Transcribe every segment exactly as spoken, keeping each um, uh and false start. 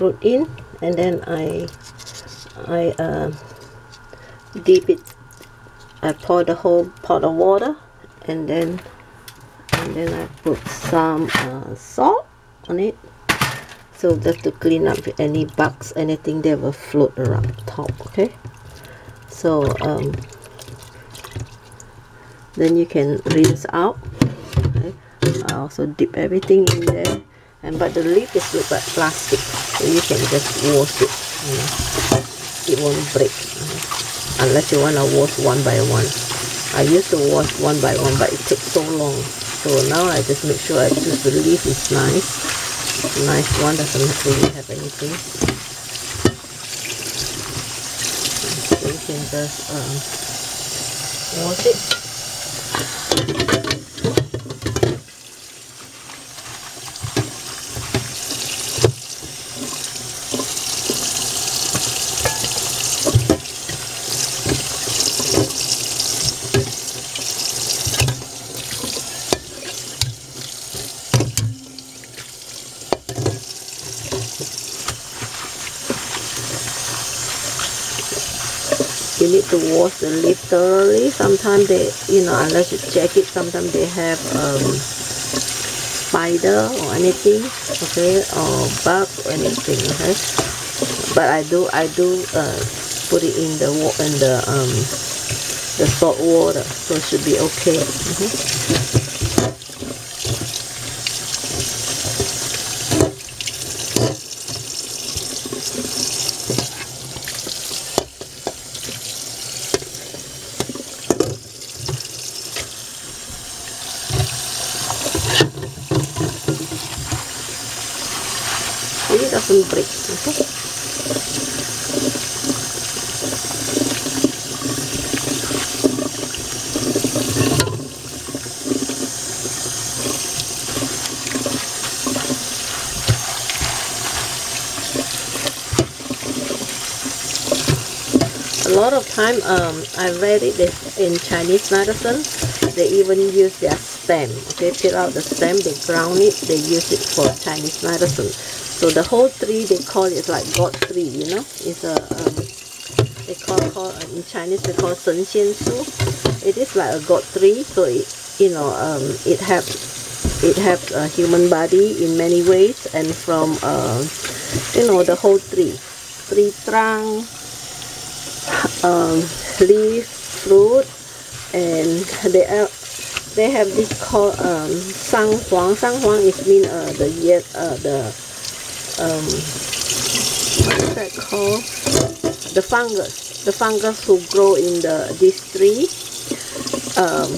fruit in, and then I I uh, dip it. I pour the whole pot of water, and then and then I put some uh, salt on it, so just to clean up any bugs, anything that will float around top. Okay, so um, then you can rinse out. Okay. I also dip everything in there, and but the leaf is look like plastic, so you can just wash it. You know. It won't break, okay, unless you wanna wash one by one. I used to wash one by one, but it takes so long. So now I just make sure I choose the leaf is nice. It's a nice one, doesn't really have anything. So you can just um, wash it. You need to wash the leaf thoroughly. Sometimes they, you know, unless you check it, sometimes they have um, spider or anything, okay, or bug or anything, okay. But I do, I do uh, put it in the in the um, the salt water, so it should be okay. Mm-hmm. It doesn't break, okay? A lot of time, um, I read it in Chinese medicine, they even use their stem, okay? Peel out the stem, they ground it, they use it for Chinese medicine. So the whole tree, they call it like God tree, you know. It's a, um, they call, call in Chinese they call shenxian shu. It is like a God tree, so it, you know, um, it have, it have a human body in many ways, and from, uh, you know, the whole tree, tree trunk, um, leaf, fruit, and they are. They have this called um, sanghuang. Sanghuang is mean uh, the yet uh, the Um, what is that called? The fungus. The fungus who grow in the this tree. Um,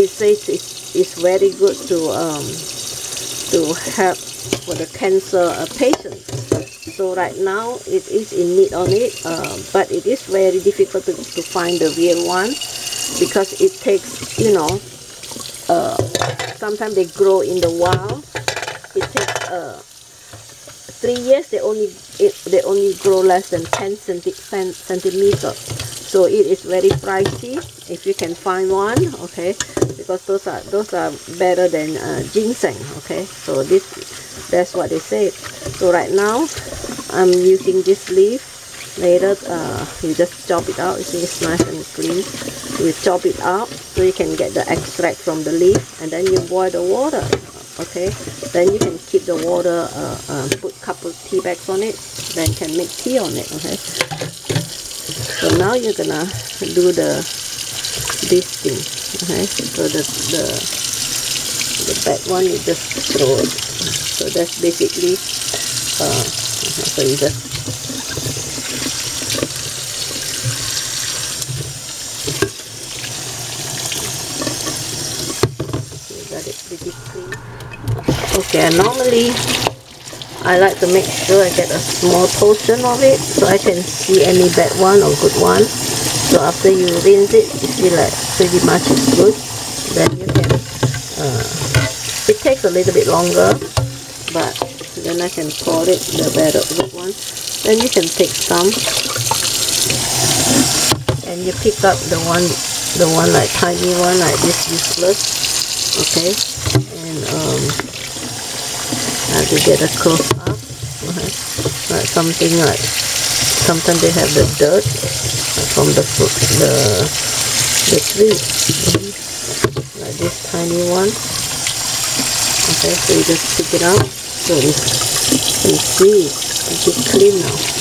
it says it's, it's very good to um, to help for the cancer uh, patients. So right now it is in need on it, uh, but it is very difficult to, to find the real one, because it takes, you know, uh, sometimes they grow in the wild. It takes uh, three years, they only it, they only grow less than ten centimeters, so it is very pricey if you can find one, okay, because those are those are better than uh, ginseng, okay. So this that's what they say. So right now I'm using this leaf. Later uh, you just chop it out. You see it's nice and clean. You chop it out so you can get the extract from the leaf, and then you boil the water. Okay, then you can keep the water, uh, uh, put a couple tea bags on it, then can make tea on it, okay. So now you're gonna do the, this thing, okay. So the, the, the back one you just throw it. So that's basically, uh, so you just, okay, and normally I like to make sure I get a small portion of it so I can see any bad one or good one. So after you rinse it, you see like pretty much it's good. Then you can, uh, it takes a little bit longer, but then I can pour it, the better good one. Then you can take some and you pick up the one, the one like tiny one like this useless. Okay, and um, I have to get a close up. Uh-huh. something like, sometimes they have the dirt from the fruit, the, the tree, like this tiny one. Okay, so you just pick it out, so it's, you see, it's just clean now.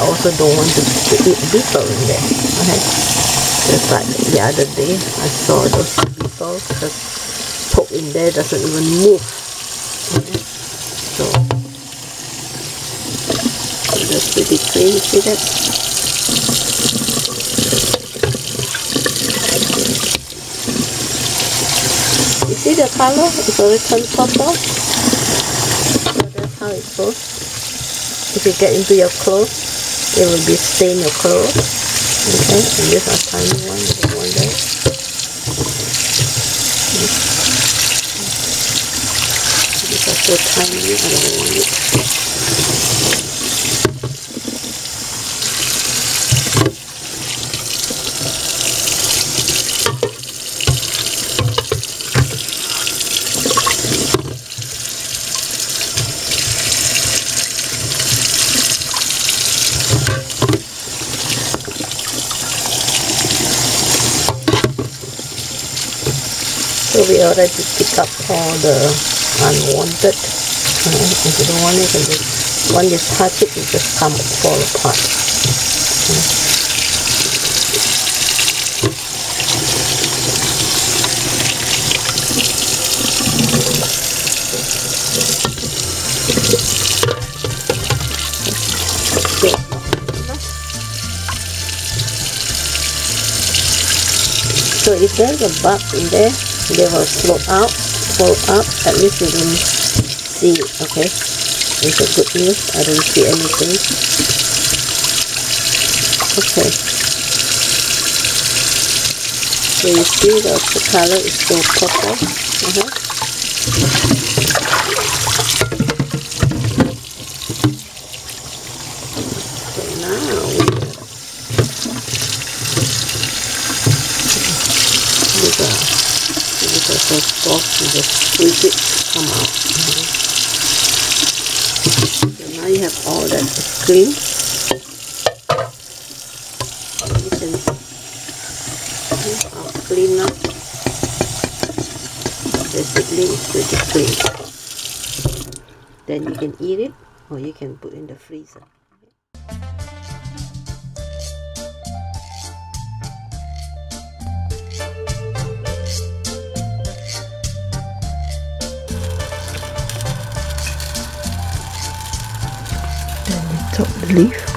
Also don't want to put beetle in there, okay? Just like the other day, I saw those beetles just poke in there, doesn't even move. Okay? So, just put it clean, see that? You see the color? It's already turned purple. So that's how it goes. If you get into your clothes, it will be stain your clothes. Okay, and this is a tiny one, you don't want that. These are so tiny, I don't want it. So we already pick up all the unwanted. Uh, if you don't want it, and just, when you touch it, it just come fall apart. Okay. So if there's a bug in there, they will float out, float up, at least you don't see it, okay? It's a good news, I don't see anything. Okay. So you see the, the color is so purple. Uh-huh. So now, so soft, you just squeeze it to come out. Mm-hmm. So now you have all that cream. You can clean up. Basically, it's pretty clean. Then you can eat it, or you can put in the freezer. Top the leaf.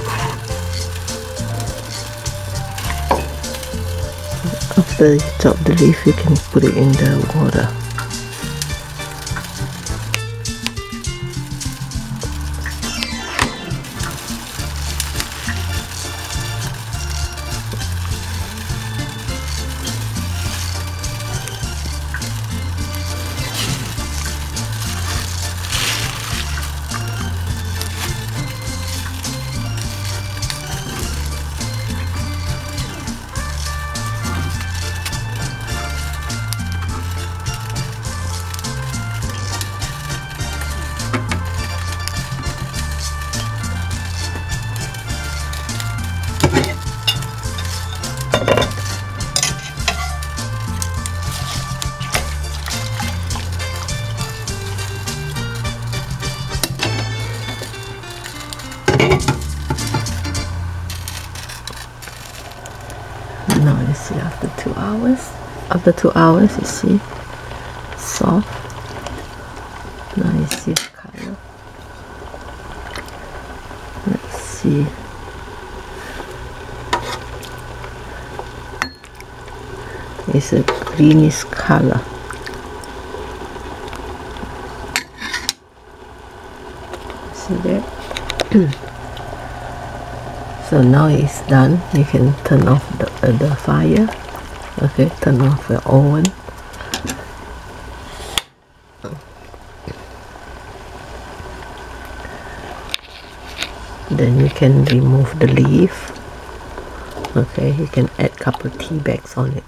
After you top the leaf, you can put it in the water. Now you see after two hours, after two hours you see soft. Now you see the color. Let's see. It's a greenish color. See that? So now it's done. You can turn off the, uh, the fire. Okay, turn off the oven. Then you can remove the leaf. Okay, you can add a couple of tea bags on it.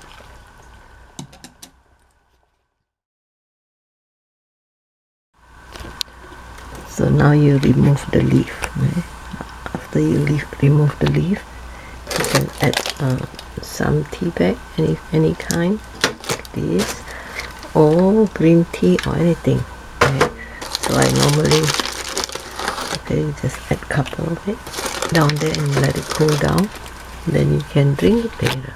So now you remove the leaf. Right? After you leave, remove the leaf, you can add uh, some tea bag, any any kind, like this, or green tea or anything. Right? So I normally, okay, you just add a couple of it down there and let it cool down. Then you can drink it later.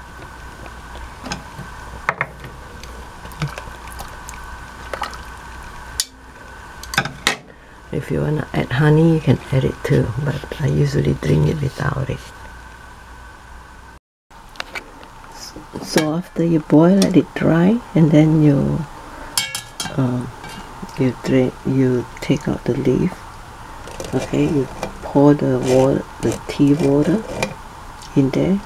If you want to add honey, you can add it too, but I usually drink it without it. So after you boil, let it dry, and then you uh, you drain, you take out the leaf. Okay, you pour the water, the tea water, in there.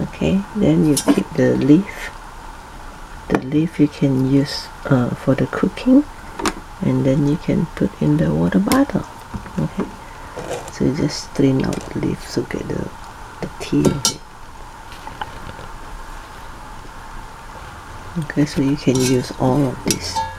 Okay, then you keep the leaf. The leaf you can use uh, for the cooking, and then you can put in the water bottle. Okay, so you just strain out the leaf so get the, the tea of it. Okay, so you can use all of this.